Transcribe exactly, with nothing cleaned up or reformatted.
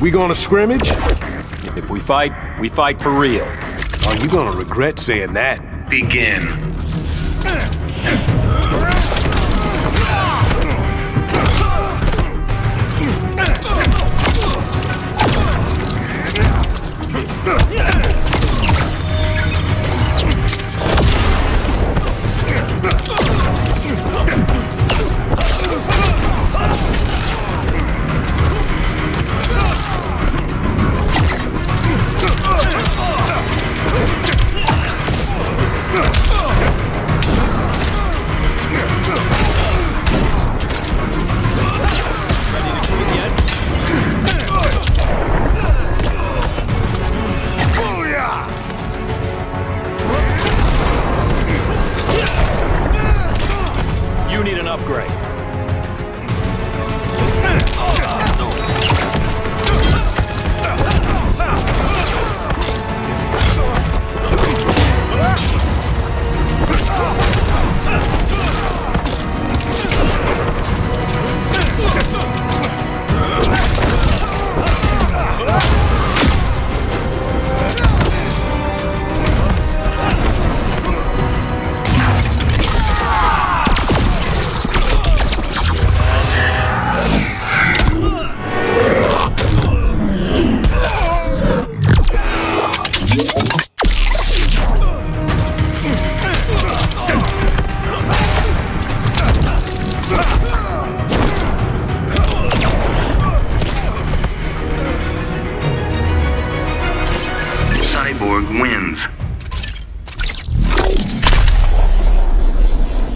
We gonna scrimmage? If we fight, we fight for real. Are you gonna regret saying that? Begin.